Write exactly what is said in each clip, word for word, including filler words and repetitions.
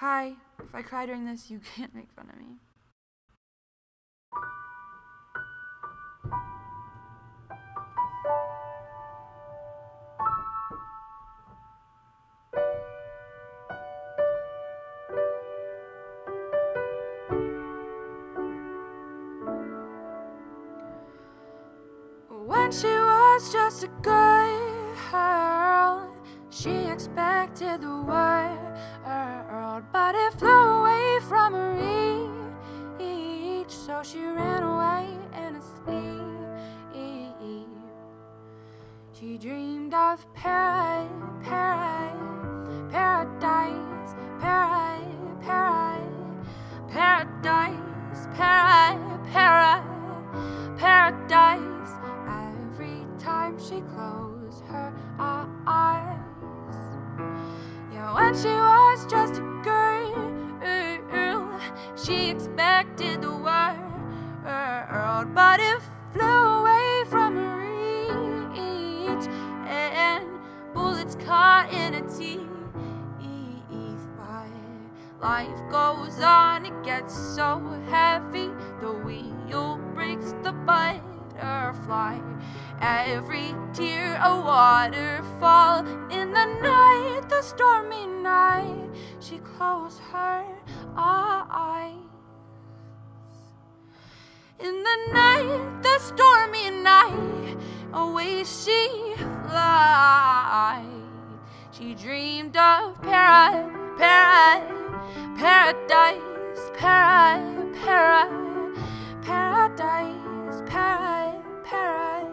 Hi, if I cry during this, you can't make fun of me. When she was just a girl, she expected the world, but it flew away from her reach, so she ran away in a sleep. She dreamed of paradise, paradise, paradise, paradise, paradise, paradise, paradise, paradise, paradise. She closed her eyes. Yeah, when she was just a girl, she expected the world, but it flew away from her reach, and bullets caught in her teeth. But life goes on, it gets so heavy, the wheel breaks the butt. Butterfly, every tear a waterfall. In the night, the stormy night, she closed her eyes. In the night, the stormy night, away she flies. She dreamed of paradise, paradise, paradise, paradise, paradise, paradise. Paradise,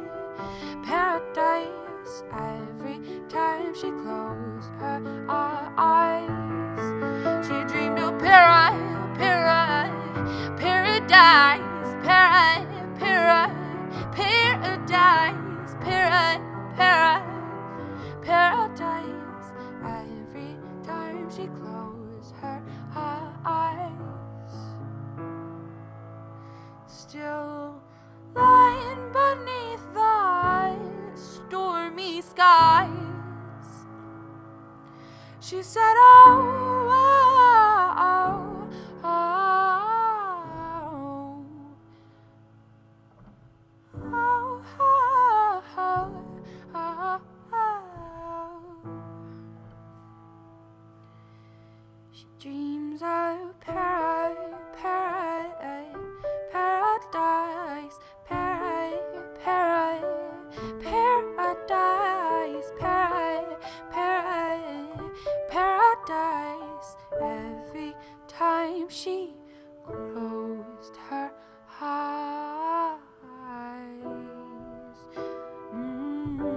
paradise, paradise. Every time she closed her eyes, she dreamed of paradise, paradise, paradise, paradise, paradise, paradise, paradise, paradise. Every time she closed her eyes, still lying beneath the stormy skies, she said, oh, oh, oh, oh, oh, oh, oh, oh, oh. She dreams of paradise, paradise, paradise. Paradise, paradise, paradise, paradise. Every time she closed her eyes. Mm-hmm.